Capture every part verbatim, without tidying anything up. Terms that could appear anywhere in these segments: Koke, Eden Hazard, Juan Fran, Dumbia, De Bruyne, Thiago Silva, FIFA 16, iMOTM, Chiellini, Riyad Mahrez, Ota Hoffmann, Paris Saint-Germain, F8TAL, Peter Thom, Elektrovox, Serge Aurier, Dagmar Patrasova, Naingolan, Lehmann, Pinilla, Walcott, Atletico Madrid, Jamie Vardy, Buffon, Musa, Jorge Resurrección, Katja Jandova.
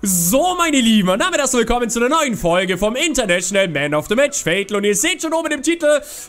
So, meine Lieben, und damit herzlich willkommen zu einer neuen Folge vom International Man of the Match Fatal. Und ihr seht schon oben im Titel,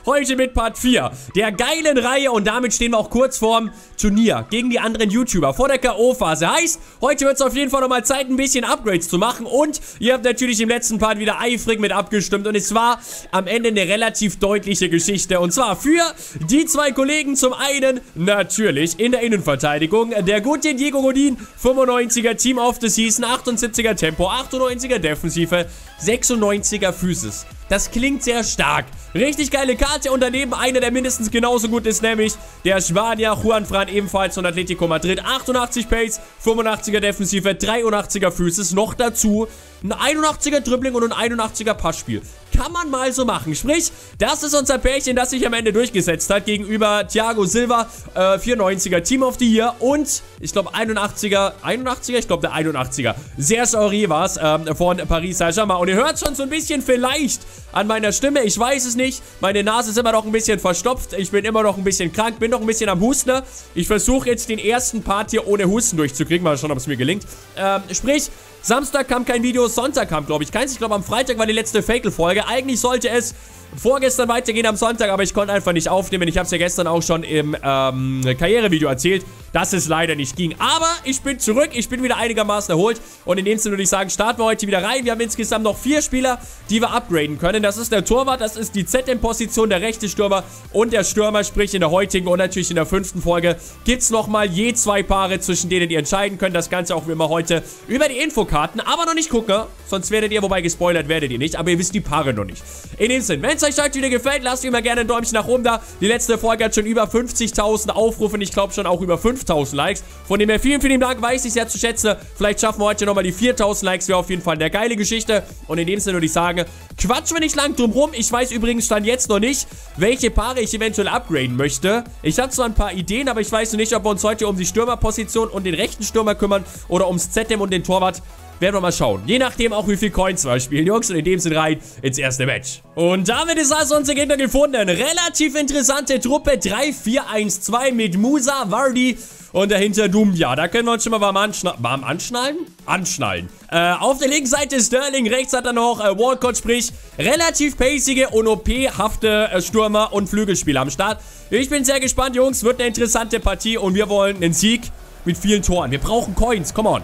heute mit Part vier der geilen Reihe. Und damit stehen wir auch kurz vorm Turnier gegen die anderen YouTuber vor der K O-Phase. Heißt, heute wird es auf jeden Fall nochmal Zeit, ein bisschen Upgrades zu machen. Und ihr habt natürlich im letzten Part wieder eifrig mit abgestimmt. Und es war am Ende eine relativ deutliche Geschichte. Und zwar für die zwei Kollegen. Zum einen natürlich in der Innenverteidigung der gute Diego Godin, fünfundneunziger Team of the Season, achtundsiebziger Tempo, achtundneunziger Defensive, sechsundneunziger Physis. Das klingt sehr stark. Richtig geile Karte und daneben einer, der mindestens genauso gut ist, nämlich der Spanier Juan Fran, ebenfalls von Atletico Madrid. achtundachtzig Pace, fünfundachtziger Defensive, dreiundachtziger Physis. Noch dazu ein einundachtziger Dribbling und ein einundachtziger Passspiel. Kann man mal so machen. Sprich, das ist unser Pärchen, das sich am Ende durchgesetzt hat gegenüber Thiago Silva, äh, vierundneunziger Team of the Year und ich glaube einundachtziger, einundachtziger? Ich glaube der einundachtziger. Serge Aurier war es ähm, von Paris Saint-Germain. Und ihr hört schon so ein bisschen vielleicht an meiner Stimme, ich weiß es nicht. Meine Nase ist immer noch ein bisschen verstopft. Ich bin immer noch ein bisschen krank, bin noch ein bisschen am Husten. Ich versuche jetzt den ersten Part hier ohne Husten durchzukriegen. Mal schauen, ob es mir gelingt. Ähm, sprich, Samstag kam kein Video, Sonntag kam, glaube ich, keins. Ich glaube, am Freitag war die letzte Fatal-Folge. Eigentlich sollte es vorgestern weitergehen am Sonntag, aber ich konnte einfach nicht aufnehmen. Ich habe es ja gestern auch schon im ähm, Karrierevideo erzählt, dass es leider nicht ging. Aber ich bin zurück, ich bin wieder einigermaßen erholt. Und in dem Sinne würde ich sagen, starten wir heute wieder rein. Wir haben insgesamt noch vier Spieler, die wir upgraden können. Das ist der Torwart, das ist die Z M-Position, der rechte Stürmer und der Stürmer. Sprich, in der heutigen und natürlich in der fünften Folge gibt es nochmal je zwei Paare, zwischen denen ihr entscheiden könnt. Das Ganze auch wie immer heute über die Infokarten. Aber noch nicht gucken, sonst werdet ihr, wobei gespoilert werdet ihr nicht, aber ihr wisst die Paare noch nicht. In dem Sinne, wenn es euch heute wieder gefällt, lasst mir mal gerne ein Däumchen nach oben da. Die letzte Folge hat schon über fünfzigtausend Aufrufe und ich glaube schon auch über fünftausend Likes. Von dem her vielen, vielen Dank, weiß ich sehr zu schätzen. Vielleicht schaffen wir heute nochmal die viertausend Likes, wäre auf jeden Fall eine geile Geschichte. Und in dem Sinne würde ich sagen, quatschen wir nicht lang drum rum. Ich weiß übrigens dann jetzt noch nicht, welche Paare ich eventuell upgraden möchte. Ich habe zwar ein paar Ideen, aber ich weiß noch nicht, ob wir uns heute um die Stürmerposition und den rechten Stürmer kümmern oder ums Z M und den Torwart. Werden wir mal schauen. Je nachdem auch, wie viel Coins wir spielen, Jungs. Und in dem Sinne rein ins erste Match. Und damit ist also unser Gegner gefunden. Relativ interessante Truppe. drei vier eins zwei mit Musa, Vardy und dahinter Dumbia. Da können wir uns schon mal warm, anschna warm anschnallen? Anschnallen. Äh, auf der linken Seite Sterling, rechts hat er noch äh, Walcott, sprich relativ pacige und O P-hafte äh, Stürmer und Flügelspieler am Start. Ich bin sehr gespannt, Jungs. Wird eine interessante Partie und wir wollen einen Sieg mit vielen Toren. Wir brauchen Coins, come on.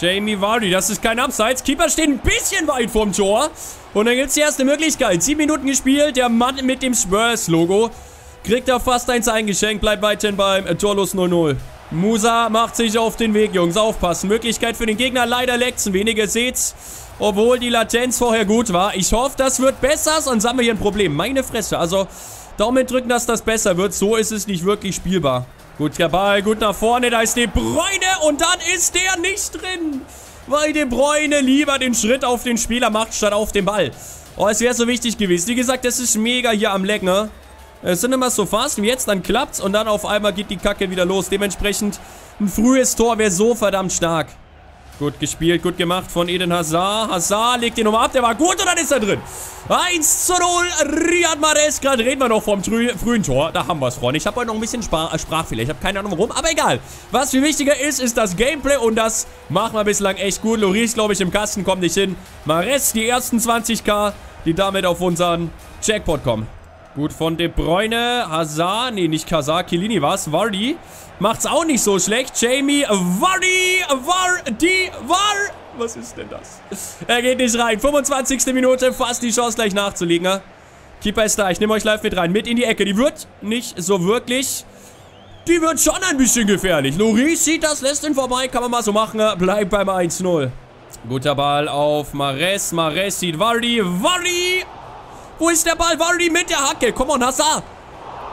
Jamie Vardy, das ist kein Abseits. Keeper steht ein bisschen weit vorm Tor. Und dann gibt es die erste Möglichkeit. Sieben Minuten gespielt. Der Mann mit dem Spurs-Logo kriegt da fast eins eingeschenkt. Bleibt weiterhin beim äh, Torlos null null. Musa macht sich auf den Weg, Jungs. Aufpassen. Möglichkeit für den Gegner. Leider leckt's ein wenig. Ihr seht's. Obwohl die Latenz vorher gut war. Ich hoffe, das wird besser. Sonst haben wir hier ein Problem. Meine Fresse. Also, Daumen drücken, dass das besser wird. So ist es nicht wirklich spielbar. Gut, der Ball, gut nach vorne, da ist De Bruyne und dann ist der nicht drin, weil De Bruyne lieber den Schritt auf den Spieler macht, statt auf den Ball. Oh, es wäre so wichtig gewesen. Wie gesagt, das ist mega hier am Lecken, ne? Es sind immer so fast wie jetzt, dann klappt's und dann auf einmal geht die Kacke wieder los. Dementsprechend ein frühes Tor wäre so verdammt stark. Gut gespielt, gut gemacht von Eden Hazard. Hazard legt den nochmal ab, der war gut und dann ist er drin. eins zu null, Riyad Mahrez. Gerade reden wir noch vom frühen Tor. Da haben wir es, Freunde. Ich habe heute noch ein bisschen Spar Sprachfehler. Ich habe keine Ahnung warum, aber egal. Was viel wichtiger ist, ist das Gameplay und das machen wir bislang echt gut. Lloris, glaube ich, im Kasten kommt nicht hin. Mahrez, die ersten zwanzigtausend, die damit auf unseren Jackpot kommen. Gut von De Bruyne, Hazard, nee, nicht Hazard, Chiellini war es, Vardy. Macht's auch nicht so schlecht, Jamie Vardy, Vardy, Vardy. Was ist denn das? Er geht nicht rein, fünfundzwanzigste Minute, fast die Chance gleich nachzulegen. Ne? Keeper ist da, ich nehme euch live mit rein, mit in die Ecke, die wird nicht so wirklich, die wird schon ein bisschen gefährlich. Lloris sieht das, lässt ihn vorbei, kann man mal so machen, ne? Bleibt beim eins null. Guter Ball auf Mahrez, Mahrez sieht Vardy, Vardy. Wo ist der Ball? Vardy mit der Hacke. Komm on, Hazard.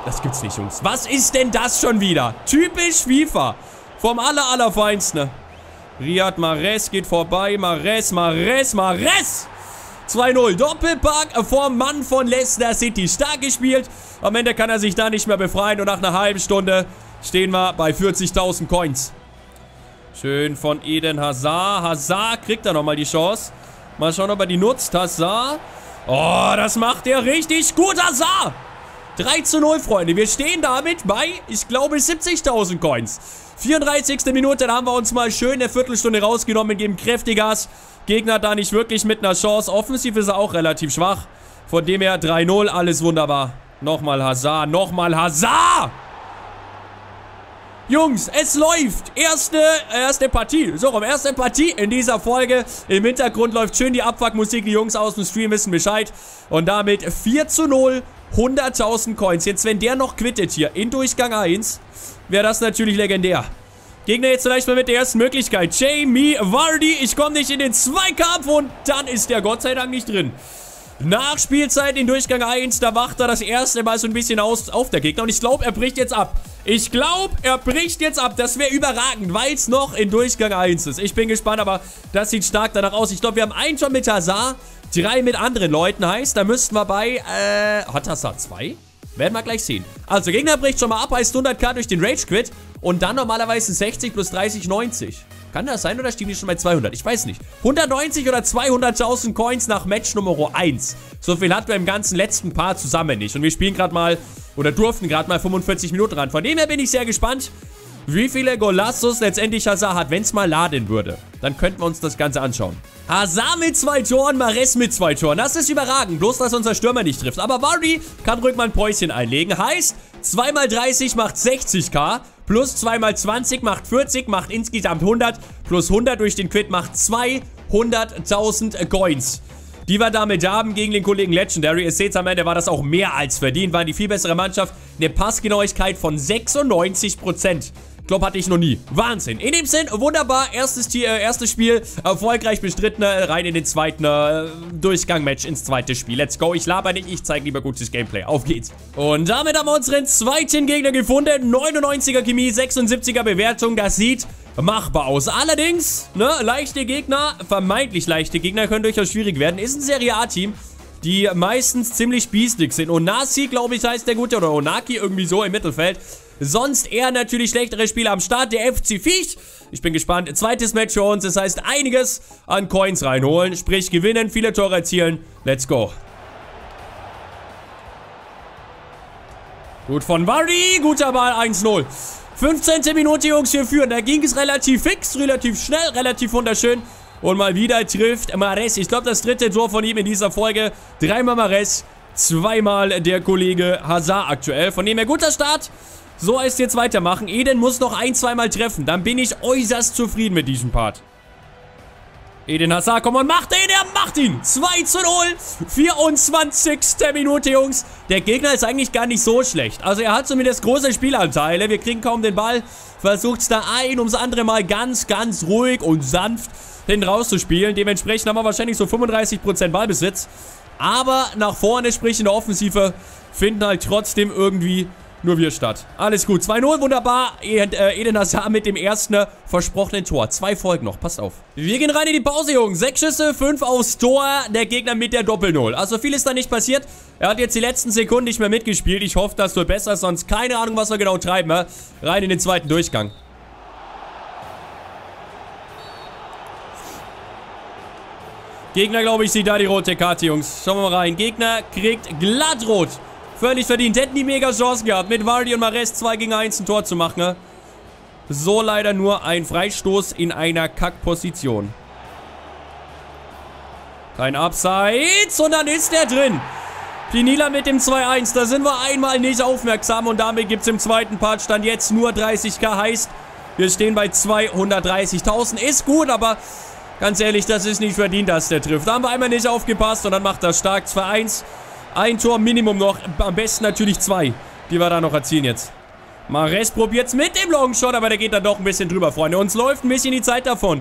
Das gibt's nicht, Jungs. Was ist denn das schon wieder? Typisch FIFA. Vom aller, allerfeinsten. Riyad Mahrez geht vorbei. Mahrez, Mahrez, Mahrez. zwei null. Doppelpack vom Mann von Leicester City. Stark gespielt. Am Ende kann er sich da nicht mehr befreien. Und nach einer halben Stunde stehen wir bei vierzigtausend Coins. Schön von Eden Hazard. Hazard kriegt da nochmal die Chance. Mal schauen, ob er die nutzt. Hazard. Oh, das macht er richtig gut, Hazard. drei zu null, Freunde. Wir stehen damit bei, ich glaube, siebzigtausend Coins. vierunddreißigste Minute, da haben wir uns mal schön eine Viertelstunde rausgenommen, geben kräftig Gas. Gegner da nicht wirklich mit einer Chance. Offensiv ist er auch relativ schwach. Von dem her drei null, alles wunderbar. Nochmal Hazard, nochmal Hazard! Jungs, es läuft. Erste, erste Partie. So, um erste Partie in dieser Folge. Im Hintergrund läuft schön die Abfuckmusik. Die Jungs aus dem Stream wissen Bescheid. Und damit vier zu null, hunderttausend Coins. Jetzt, wenn der noch quittet hier in Durchgang eins, wäre das natürlich legendär. Gegner jetzt vielleicht mal mit der ersten Möglichkeit. Jamie Vardy, ich komme nicht in den Zweikampf und dann ist der Gott sei Dank nicht drin. Nach Spielzeit in Durchgang eins, da wacht er das erste Mal so ein bisschen aus, auf der Gegner. Und ich glaube, er bricht jetzt ab. Ich glaube, er bricht jetzt ab. Das wäre überragend, weil es noch in Durchgang eins ist. Ich bin gespannt, aber das sieht stark danach aus. Ich glaube, wir haben einen schon mit Hazard, drei mit anderen Leuten. Heißt, da müssten wir bei... Äh, hat Hazard zwei? Werden wir gleich sehen. Also, Gegner bricht schon mal ab, heißt hunderttausend durch den Rage-Quit. Und dann normalerweise sechzig plus dreißig, neunzig. Kann das sein oder stehen die schon bei zweihundert? Ich weiß nicht. hundertneunzig oder zweihunderttausend Coins nach Match Nummer eins. So viel hatten wir im ganzen letzten Part zusammen nicht. Und wir spielen gerade mal, oder durften gerade mal fünfundvierzig Minuten ran. Von dem her bin ich sehr gespannt, wie viele Golassos letztendlich Hazard hat. Wenn es mal laden würde, dann könnten wir uns das Ganze anschauen. Hazard mit zwei Toren, Mahrez mit zwei Toren. Das ist überragend, bloß dass unser Stürmer nicht trifft. Aber Vardy kann ruhig mal ein Päuschen einlegen. Heißt, zwei mal dreißig macht sechzigtausend. Plus zwei mal zwanzig macht vierzig, macht insgesamt hundert. Plus hundert durch den Quid macht zweihunderttausend Coins, die wir damit haben gegen den Kollegen Legendary. Ihr seht, am Ende war das auch mehr als verdient. War die viel bessere Mannschaft. Eine Passgenauigkeit von sechsundneunzig Prozent. Glaub, hatte ich noch nie. Wahnsinn. In dem Sinn, wunderbar. Erstes, Tier, äh, erstes Spiel erfolgreich bestritten. Rein in den zweiten äh, Durchgang-Match, ins zweite Spiel. Let's go. Ich laber nicht. Ich zeige lieber gutes Gameplay. Auf geht's. Und damit haben wir unseren zweiten Gegner gefunden. neunundneunziger Chemie, sechsundsiebziger Bewertung. Das sieht machbar aus. Allerdings, ne, leichte Gegner, vermeintlich leichte Gegner können durchaus schwierig werden. Ist ein Serie A-Team, die meistens ziemlich biestig sind. Onasi, glaube ich, heißt der Gute. Oder Onaki, irgendwie so im Mittelfeld. Sonst eher natürlich schlechtere Spiele am Start. Der F C Viech. Ich bin gespannt. Zweites Match für uns. Das heißt, einiges an Coins reinholen. Sprich, gewinnen, viele Tore erzielen. Let's go. Gut von Vardy. Guter Ball. eins null. fünfzehnte Minute, Jungs, hier führen. Da ging es relativ fix, relativ schnell, relativ wunderschön. Und mal wieder trifft Mahrez. Ich glaube, das dritte Tor von ihm in dieser Folge. Dreimal Mahrez. Zweimal der Kollege Hazard aktuell. Von dem her guter Start. So heißt jetzt weitermachen. Eden muss noch ein, zweimal treffen. Dann bin ich äußerst zufrieden mit diesem Part. Eden Hazard, komm und macht ihn, er macht ihn. zwei zu null, vierundzwanzigste Minute, Jungs. Der Gegner ist eigentlich gar nicht so schlecht. Also er hat zumindest große Spielanteile. Wir kriegen kaum den Ball. Versucht es da ein ums andere Mal ganz, ganz ruhig und sanft hin rauszuspielen. Dementsprechend haben wir wahrscheinlich so fünfunddreißig Prozent Ballbesitz. Aber nach vorne, sprich in der Offensive, finden halt trotzdem irgendwie... nur wir statt. Alles gut. zwei null, wunderbar. Eden Hazard mit dem ersten versprochenen Tor. Zwei Folgen noch. Passt auf. Wir gehen rein in die Pause, Jungs. Sechs Schüsse, fünf aufs Tor. Der Gegner mit der Doppel-Null. Also viel ist da nicht passiert. Er hat jetzt die letzten Sekunden nicht mehr mitgespielt. Ich hoffe, das wird besser. Sonst keine Ahnung, was wir genau treiben. Ja? Rein in den zweiten Durchgang. Gegner, glaube ich, sieht da die rote Karte, Jungs. Schauen wir mal rein. Gegner kriegt glatt rot. Völlig verdient. Hätten die mega Chancen gehabt, mit Vardy und Mahrez zwei gegen eins ein Tor zu machen. Ne? So leider nur ein Freistoß in einer Kackposition. Kein Abseits. Und dann ist der drin. Pinilla mit dem zwei eins. Da sind wir einmal nicht aufmerksam. Und damit gibt es im zweiten Part Stand jetzt nur dreißigtausend. Heißt, wir stehen bei zweihundertdreißigtausend. Ist gut, aber ganz ehrlich, das ist nicht verdient, dass der trifft. Da haben wir einmal nicht aufgepasst. Und dann macht er stark zwei eins. Ein Tor Minimum noch. Am besten natürlich zwei, die wir da noch erzielen jetzt. Mahrez probiert's mit dem Longshot, aber der geht da doch ein bisschen drüber, Freunde. Uns läuft ein bisschen die Zeit davon.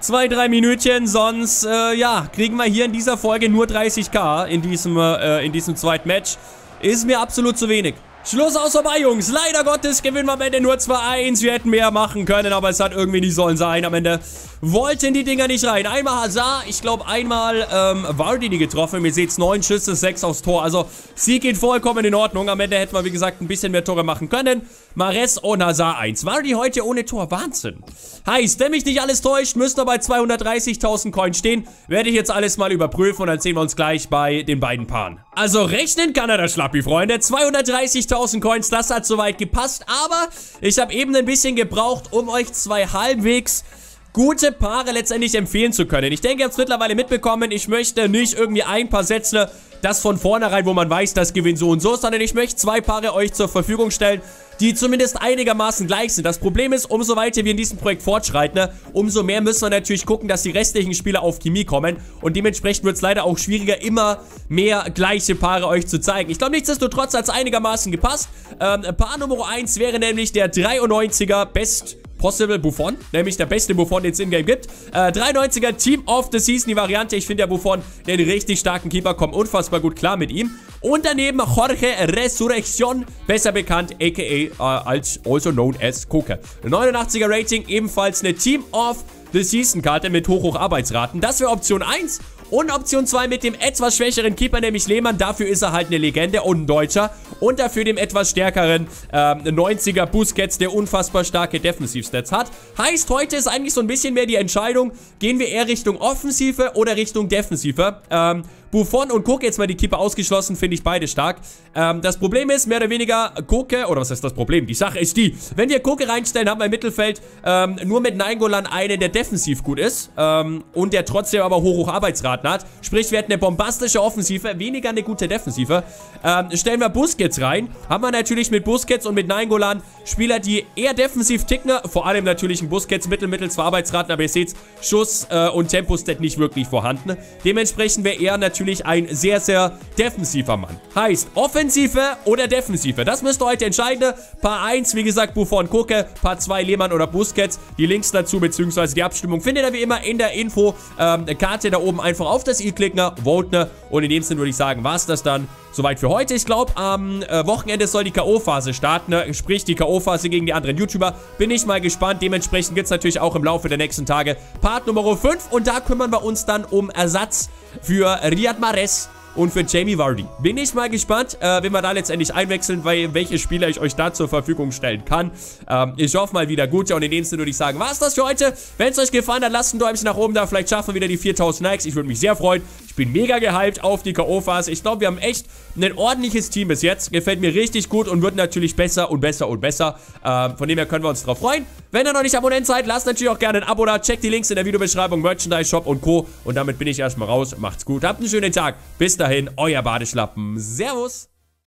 Zwei, drei Minütchen, sonst, äh, ja, kriegen wir hier in dieser Folge nur dreißigtausend in diesem, äh, in diesem zweiten Match. Ist mir absolut zu wenig. Schluss aus vorbei, Jungs. Leider Gottes gewinnen wir am Ende nur zwei eins. Wir hätten mehr machen können, aber es hat irgendwie nicht sollen sein. Am Ende wollten die Dinger nicht rein. Einmal Hazard, ich glaube einmal ähm, Vardy die getroffen. Ihr seht's, neun Schüsse, sechs aufs Tor. Also Sieg geht vollkommen in Ordnung. Am Ende hätten wir, wie gesagt, ein bisschen mehr Tore machen können. Mahrez und Hazard eins. Vardy heute ohne Tor. Wahnsinn. Heißt, wenn mich nicht alles täuscht, müsst ihr bei zweihundertdreißigtausend Coins stehen. Werde ich jetzt alles mal überprüfen und dann sehen wir uns gleich bei den beiden Paaren. Also rechnen kann er das, Schlappi, Freunde. zweihundertdreißigtausend Coins, das hat soweit gepasst. Aber ich habe eben ein bisschen gebraucht, um euch zwei halbwegs gute Paare letztendlich empfehlen zu können. Ich denke, ihr habt es mittlerweile mitbekommen. Ich möchte nicht irgendwie ein paar Sätze, das von vornherein, wo man weiß, das gewinnt so und so, sondern ich möchte zwei Paare euch zur Verfügung stellen, die zumindest einigermaßen gleich sind. Das Problem ist, umso weiter wir in diesem Projekt fortschreiten, ne, umso mehr müssen wir natürlich gucken, dass die restlichen Spieler auf Chemie kommen. Und dementsprechend wird es leider auch schwieriger, immer mehr gleiche Paare euch zu zeigen. Ich glaube, nichtsdestotrotz hat es einigermaßen gepasst. Ähm, Paar Nummer eins wäre nämlich der dreiundneunziger Best Possible Buffon, nämlich der beste Buffon, den es in-game gibt. Äh, dreiundneunziger Team of the Season, die Variante. Ich finde ja Buffon, den richtig starken Keeper, kommt unfassbar gut klar mit ihm. Und daneben Jorge Resurrección, besser bekannt, a k a äh, als also known as Koke. neunundachtziger Rating, ebenfalls eine Team of the Season Karte mit hoch, hoch Arbeitsraten. Das wäre Option eins. Und Option zwei mit dem etwas schwächeren Keeper, nämlich Lehmann. Dafür ist er halt eine Legende und ein Deutscher. Und dafür dem etwas stärkeren ähm, neunziger Busquets, der unfassbar starke Defensivstats hat. Heißt, heute ist eigentlich so ein bisschen mehr die Entscheidung, gehen wir eher Richtung Offensive oder Richtung Defensive. Ähm, Buffon und Koke, jetzt mal die Keeper ausgeschlossen, finde ich beide stark. Ähm, das Problem ist, mehr oder weniger Koke, oder was ist das Problem? Die Sache ist die, wenn wir Koke reinstellen, haben wir im Mittelfeld ähm, nur mit Naingolan einen, der defensiv gut ist. Ähm, und der trotzdem aber hoch, hoch Arbeitsraten hat. Sprich, wir hätten eine bombastische Offensive, weniger eine gute Defensive. Ähm, stellen wir Busquets rein, haben wir natürlich mit Busquets und mit Naingolan Spieler, die eher defensiv ticken. Vor allem natürlich ein Busquets, Mittelmittel, zwar Arbeitsraten, aber ihr seht, Schuss äh, und Tempo-Stat nicht wirklich vorhanden. Dementsprechend wäre er natürlich ein sehr, sehr defensiver Mann. Heißt, Offensive oder Defensive, das müsst ihr heute entscheiden. Paar eins, wie gesagt, Buffon, Koke, Paar zwei, Lehmann oder Busquets. Die Links dazu, beziehungsweise die Abstimmung, findet ihr wie immer in der Info-Karte ähm, da oben einfach auf das i klicken, voten, und in dem Sinne würde ich sagen, war es das dann soweit für heute. Ich glaube, am äh, Wochenende soll die K O-Phase starten, ne? Sprich die K O-Phase gegen die anderen YouTuber. Bin ich mal gespannt. Dementsprechend gibt es natürlich auch im Laufe der nächsten Tage Part Nummer fünf, und da kümmern wir uns dann um Ersatz für Riyad Mahrez und für Jamie Vardy. Bin ich mal gespannt, äh, wenn wir da letztendlich einwechseln, weil welche Spieler ich euch da zur Verfügung stellen kann. Ähm, ich hoffe mal wieder gut. Ja, und in dem Sinne würde ich sagen, war es das für heute. Wenn es euch gefallen hat, lasst ein Däumchen nach oben da. Vielleicht schaffen wir wieder die viertausend Likes. Ich würde mich sehr freuen. Ich bin mega gehypt auf die K O-Phase. Ich glaube, wir haben echt ein ordentliches Team bis jetzt. Gefällt mir richtig gut und wird natürlich besser und besser und besser. Ähm, von dem her können wir uns drauf freuen. Wenn ihr noch nicht Abonnent seid, lasst natürlich auch gerne ein Abo da. Checkt die Links in der Videobeschreibung, Merchandise, Shop und Co. Und damit bin ich erstmal raus. Macht's gut. Habt einen schönen Tag. Bis dahin, euer Badeschlappen. Servus.